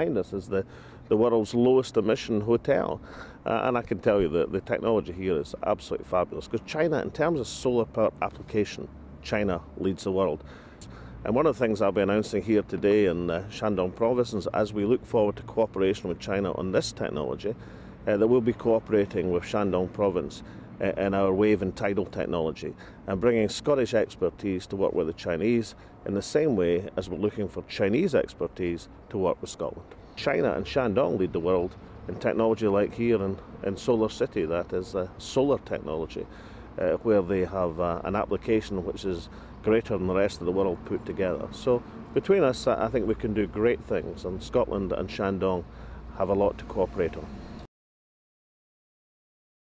behind us is the world's lowest emission hotel. And I can tell you that the technology here is absolutely fabulous, because China, in terms of solar power application, China leads the world. And one of the things I'll be announcing here today in Shandong province is, as we look forward to cooperation with China on this technology, that we'll be cooperating with Shandong province in our wave and tidal technology, and bringing Scottish expertise to work with the Chinese in the same way as we're looking for Chinese expertise to work with Scotland. China and Shandong lead the world in technology like here in Solar City, that is solar technology, where they have an application which is greater than the rest of the world put together. So between us, I think we can do great things, and Scotland and Shandong have a lot to cooperate on.